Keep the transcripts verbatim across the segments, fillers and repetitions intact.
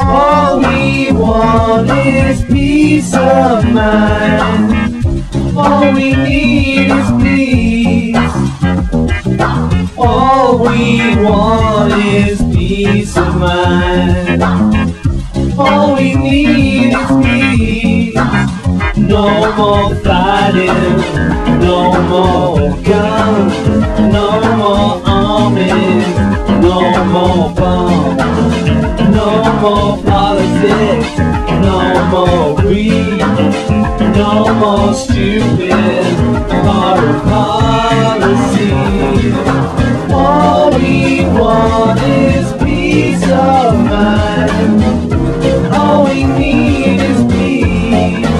All we want is peace of mind. All we need is peace. All we want is peace of mind. All we need is peace. No more fighting, no more guns, no more armies, no more bombs. No more politics, no more greed, no more stupid foreign policy. All we want is peace of mind. All we need is peace.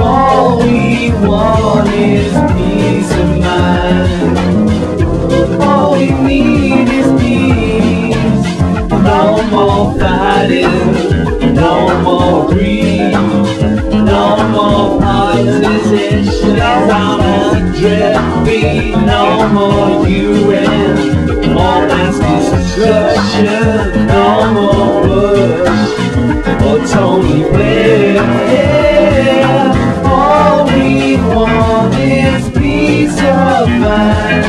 All we want is peace of mind. All we need is peace. No more fighting, no more greed, no more politics on a drip feed, no more U N, more mass destruction, no more Bush or Tony Blair. Yeah. All we want is peace of mind.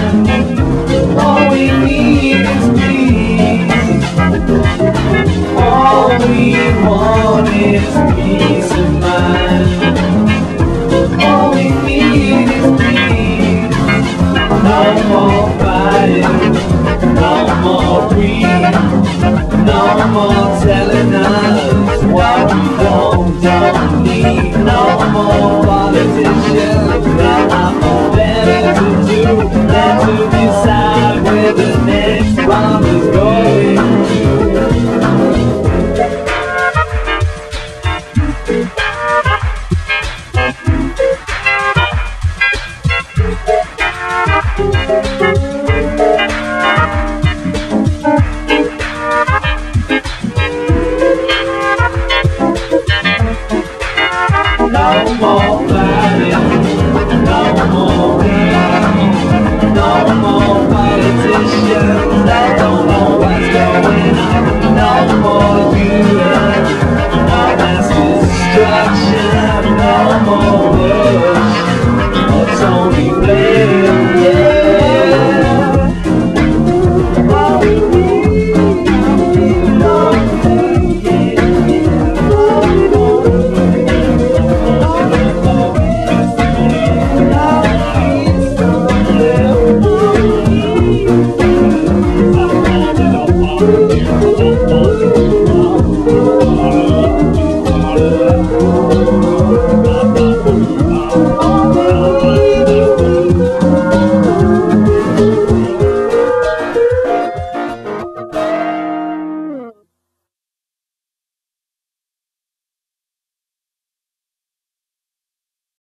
All we need is peace. All we want is peace of mind. All we need is peace. No more fighting, no more greed, no more telling us what we don't, don't need. No more politicians that are better to do than to decide where the next bomb is going to. Thank you.